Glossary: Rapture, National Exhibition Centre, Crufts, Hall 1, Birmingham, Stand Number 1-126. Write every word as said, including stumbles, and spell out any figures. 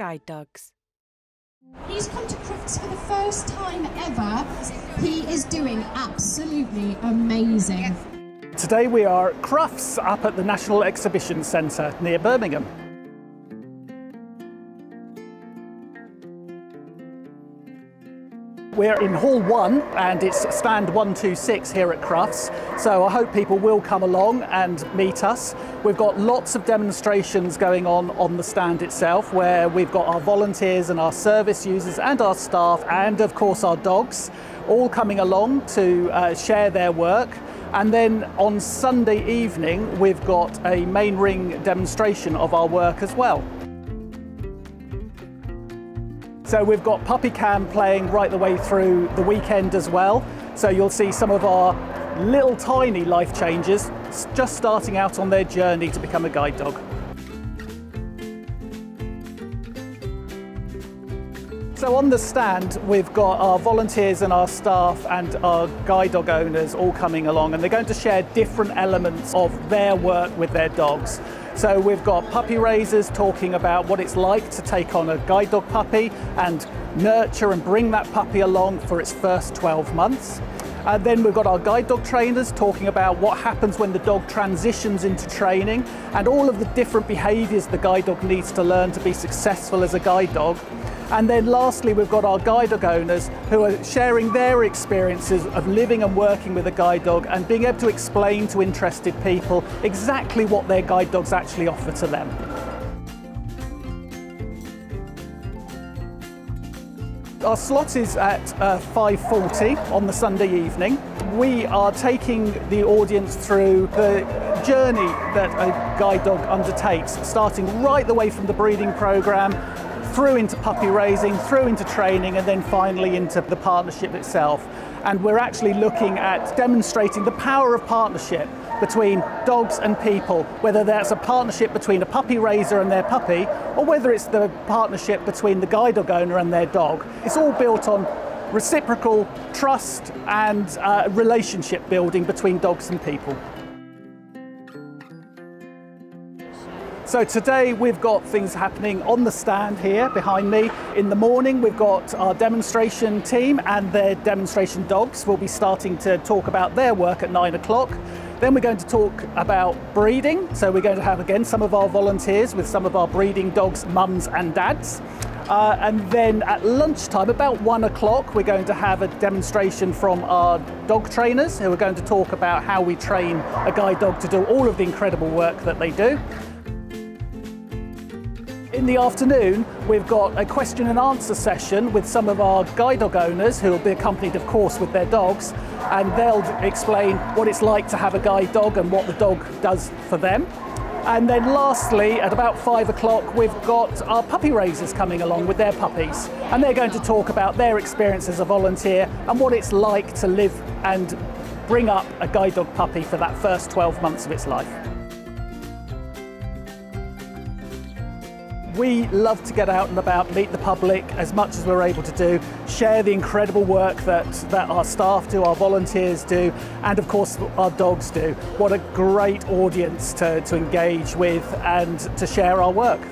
guide dogs. He's come to Crufts for the first time ever. He is doing absolutely amazing. Yes. Today we are at Crufts up at the National Exhibition Centre near Birmingham. We're in Hall one and it's Stand one two six here at Crufts, so I hope people will come along and meet us. We've got lots of demonstrations going on on the stand itself, where we've got our volunteers and our service users and our staff and of course our dogs all coming along to uh, share their work. And then on Sunday evening we've got a main ring demonstration of our work as well. So we've got Puppy Cam playing right the way through the weekend as well. So you'll see some of our little tiny life changers just starting out on their journey to become a guide dog. So on the stand, we've got our volunteers and our staff and our guide dog owners all coming along, and they're going to share different elements of their work with their dogs. So we've got puppy raisers talking about what it's like to take on a guide dog puppy and nurture and bring that puppy along for its first twelve months. And then we've got our guide dog trainers talking about what happens when the dog transitions into training and all of the different behaviours the guide dog needs to learn to be successful as a guide dog. And then lastly, we've got our guide dog owners who are sharing their experiences of living and working with a guide dog and being able to explain to interested people exactly what their guide dogs actually offer to them. Our slot is at uh, five forty on the Sunday evening. We are taking the audience through the journey that a guide dog undertakes, starting right the way from the breeding programme, through into puppy raising, through into training, and then finally into the partnership itself. And we're actually looking at demonstrating the power of partnership between dogs and people, whether that's a partnership between a puppy raiser and their puppy, or whether it's the partnership between the guide dog owner and their dog. It's all built on reciprocal trust and uh, relationship building between dogs and people. So today we've got things happening on the stand here behind me. In the morning we've got our demonstration team and their demonstration dogs will be starting to talk about their work at nine o'clock. Then we're going to talk about breeding. So we're going to have again some of our volunteers with some of our breeding dogs, mums and dads. Uh, and then at lunchtime, about one o'clock, we're going to have a demonstration from our dog trainers who are going to talk about how we train a guide dog to do all of the incredible work that they do. In the afternoon, we've got a question and answer session with some of our guide dog owners who will be accompanied, of course, with their dogs, and they'll explain what it's like to have a guide dog and what the dog does for them. And then lastly, at about five o'clock, we've got our puppy raisers coming along with their puppies, and they're going to talk about their experience as a volunteer and what it's like to live and bring up a guide dog puppy for that first twelve months of its life. We love to get out and about, meet the public as much as we're able to do, share the incredible work that, that our staff do, our volunteers do, and of course our dogs do. What a great audience to, to engage with and to share our work.